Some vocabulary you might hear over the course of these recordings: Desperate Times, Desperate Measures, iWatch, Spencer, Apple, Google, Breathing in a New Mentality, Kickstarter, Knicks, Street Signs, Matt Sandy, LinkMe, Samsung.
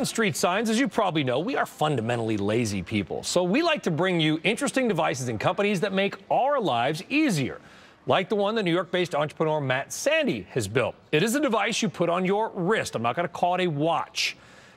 on Street Signs, as you probably know, we are fundamentally lazy people. So we like to bring you interesting devices and companies that make our lives easier, like the one the New York-based entrepreneur Matt Sandy has built. It is a device you put on your wrist. I'm not going to call it a watch.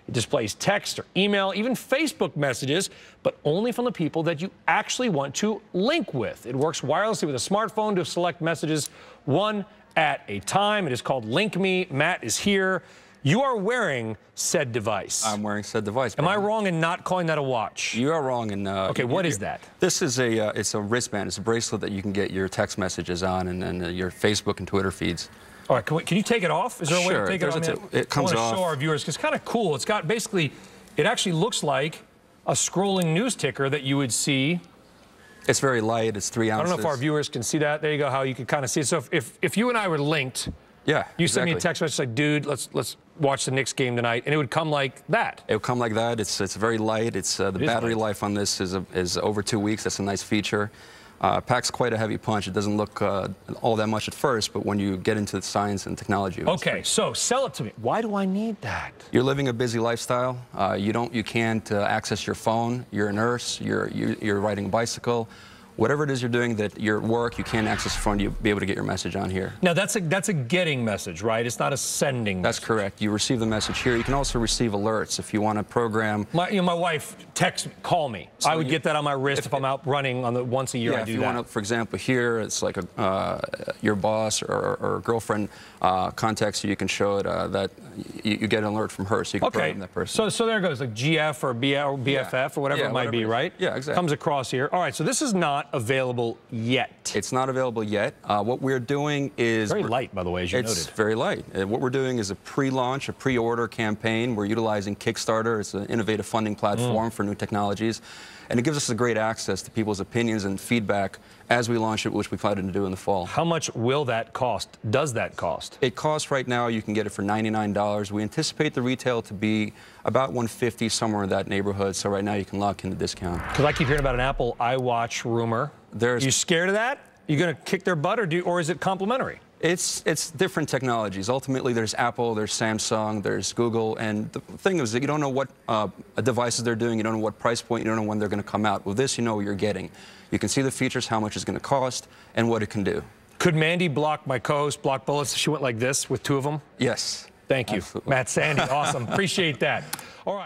It displays text or email, even Facebook messages, but only from the people that you actually want to link with. It works wirelessly with a smartphone to select messages one at a time. It is called LinkMe. Matt is here. You are wearing said device. I'm wearing said device. Brian. Am I wrong in not calling that a watch? You are wrong in... okay, what is that? This is a, it's a wristband. It's a bracelet that you can get your text messages on and your Facebook and Twitter feeds. All right, can you take it off? Is there a way to take it off? It comes off. I want to show our viewers, because it's kind of cool. It's got basically, it actually looks like a scrolling news ticker that you would see. It's very light. It's 3 ounces. I don't know if our viewers can see that. There you go, how you can kind of see it. So if you and I were linked, yeah, you send me a text message like, dude, let's watch the Knicks game tonight, and it would come like that. It would come like that. It's very light. It's the battery life on this is over 2 weeks. That's a nice feature. Packs quite a heavy punch. It doesn't look all that much at first, but when you get into the science and technology... Okay, so sell it to me. Why do I need that? You're living a busy lifestyle. You can't access your phone. You're a nurse. You're riding a bicycle. Whatever it is you're doing, that your work, you can't access your phone, you'll be able to get your message on here. Now, that's a getting message, right? It's not a sending message. That's correct. You receive the message here. You can also receive alerts if you want to program. My wife texts, call me. So I would get that on my wrist if I'm out running on the once a year. Yeah, I do if you that. Want to, for example, here, it's like a, your boss or girlfriend contacts you. You can show it that you get an alert from her, so you can program that person. So there it goes, like GF or BFF or whatever it might be, right? Yeah, exactly. Comes across here. All right, so this is not available yet. It's not available yet. What we're doing is... Very light, by the way, as you noted. It's very light. What we're doing is a pre-launch, a pre-order campaign. We're utilizing Kickstarter. It's an innovative funding platform for new technologies. And it gives us a great access to people's opinions and feedback as we launch it, which we plan to do in the fall. How much will that cost? Does that cost? It costs right now, you can get it for $99. We anticipate the retail to be about $150, somewhere in that neighborhood. So right now you can lock in the discount. Because I keep hearing about an Apple iWatch rumor. You scared of that? You gonna kick their butt, or is it complimentary? It's different technologies. Ultimately, there's Apple, there's Samsung, there's Google, and the thing is that you don't know what devices they're doing, you don't know what price point, you don't know when they're going to come out. With this, you know what you're getting. You can see the features, how much it's going to cost, and what it can do. Could Mandy block my co-host, block bullets if she went like this with two of them? Yes. Thank you. Absolutely. Matt Sandy, awesome. Appreciate that. All right.